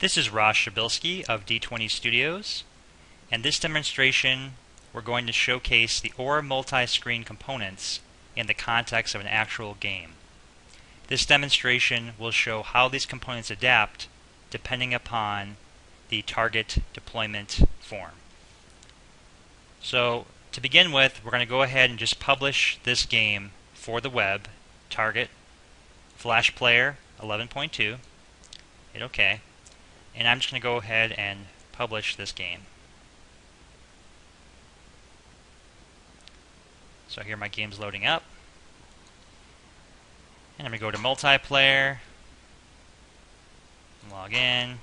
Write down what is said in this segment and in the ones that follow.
This is Ross Przybylski of D20 Studios, and this demonstration we're going to showcase the AURA multi-screen components in the context of an actual game. This demonstration will show how these components adapt depending upon the target deployment form. So to begin with, we're going to go ahead and just publish this game for the web, target, Flash Player 11.2, hit OK. And I'm just going to go ahead and publish this game. So here my game's loading up. And I'm going to go to multiplayer, log in.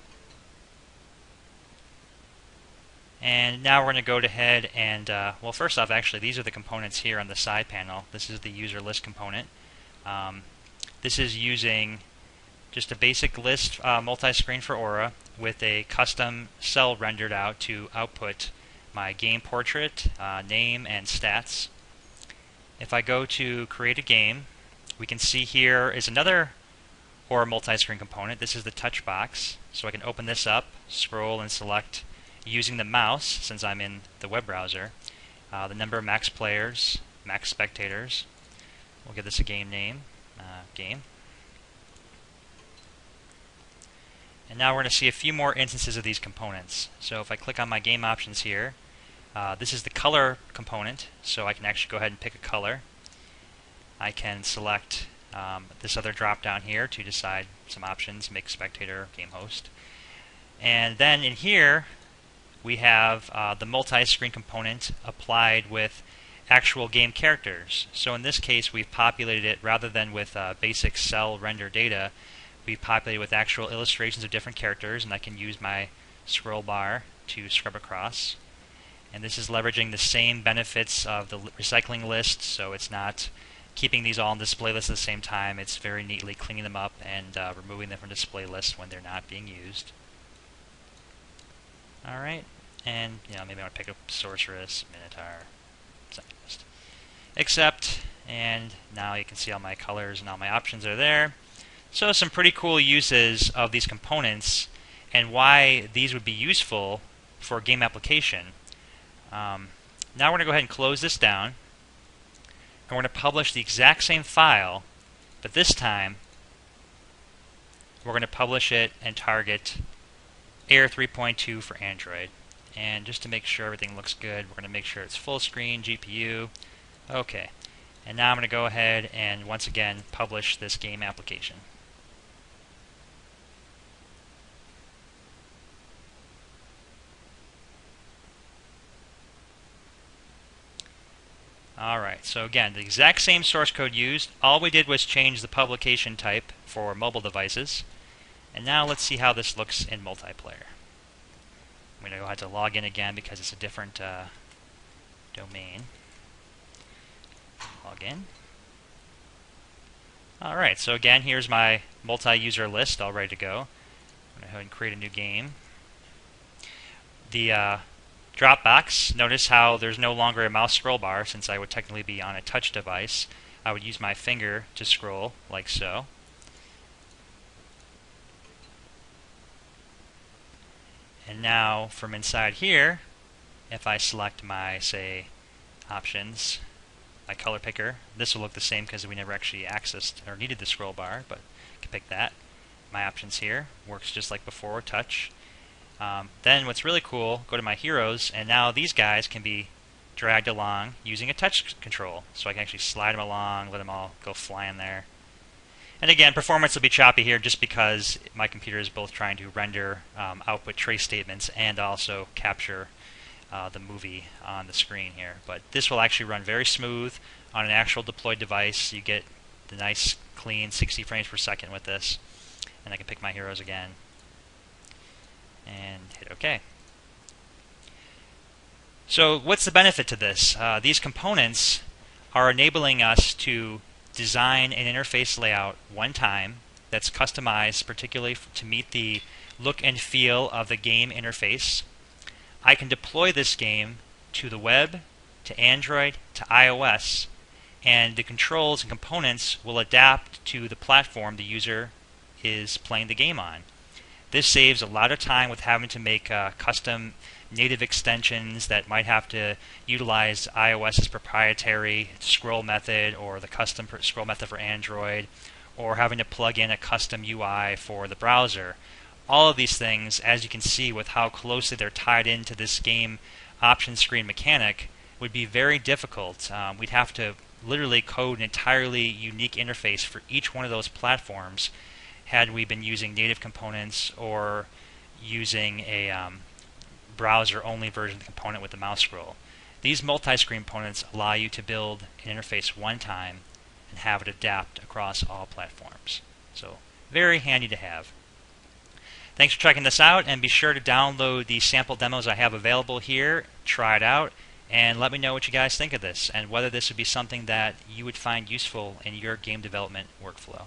And now we're going to go ahead and, well, first off, actually, these are the components here on the side panel. This is the user list component. This is using just a basic list multi-screen for AURA with a custom cell rendered out to output my game portrait, name, and stats. If I go to create a game, we can see here is another AURA multi-screen component. This is the touch box. So I can open this up, scroll, and select using the mouse, since I'm in the web browser, the number of max players, max spectators. We'll give this a game name, game. And now we're going to see a few more instances of these components. So if I click on my game options here, this is the color component, so I can actually go ahead and pick a color. I can select this other drop down here to decide some options, make spectator, game host. And then in here we have the multi-screen component applied with actual game characters. So in this case we've populated it rather than with basic cell render data. Be populated with actual illustrations of different characters, and I can use my scroll bar to scrub across. And this is leveraging the same benefits of the recycling list, so it's not keeping these all on display lists at the same time. It's very neatly cleaning them up and removing them from display lists when they're not being used. Alright, and you know, maybe I want to pick up Sorceress, Minotaur, Scientist. Accept, and now you can see all my colors and all my options are there. So some pretty cool uses of these components and why these would be useful for a game application. Now we're going to go ahead and close this down, and we're going to publish the exact same file, but this time we're going to publish it and target Air 3.2 for Android. And just to make sure everything looks good, we're going to make sure it's full screen, GPU, okay. And now I'm going to go ahead and once again publish this game application. Alright, so again, the exact same source code used. All we did was change the publication type for mobile devices. And now let's see how this looks in multiplayer. I'm going to go ahead to log in again because it's a different domain. Log in. Alright, so again, here's my multi-user list all ready to go. I'm going to go ahead and create a new game. The Dropbox, notice how there's no longer a mouse scroll bar since I would technically be on a touch device. I would use my finger to scroll, like so. And now, from inside here, if I select my, say, options, my color picker, this will look the same because we never actually accessed or needed the scroll bar, but I can pick that. My options here works just like before, touch. Then what's really cool, go to my heroes, and now these guys can be dragged along using a touch control. So I can actually slide them along, let them all go flying there. And again, performance will be choppy here just because my computer is both trying to render output trace statements and also capture the movie on the screen here, but this will actually run very smooth on an actual deployed device. You get the nice clean 60 frames per second with this, and I can pick my heroes again and hit OK. So what's the benefit to this? These components are enabling us to design an interface layout one time that's customized particularly to meet the look and feel of the game interface. I can deploy this game to the web, to Android, to iOS, and the controls and components will adapt to the platform the user is playing the game on. This saves a lot of time with having to make custom native extensions that might have to utilize iOS's proprietary scroll method or the custom scroll method for Android, or having to plug in a custom UI for the browser. All of these things, as you can see with how closely they're tied into this game option screen mechanic, would be very difficult. We'd have to literally code an entirely unique interface for each one of those platforms had we been using native components or using a browser-only version of the component with the mouse scroll. These multi-screen components allow you to build an interface one time and have it adapt across all platforms. So very handy to have. Thanks for checking this out, and be sure to download the sample demos I have available here, try it out, and let me know what you guys think of this and whether this would be something that you would find useful in your game development workflow.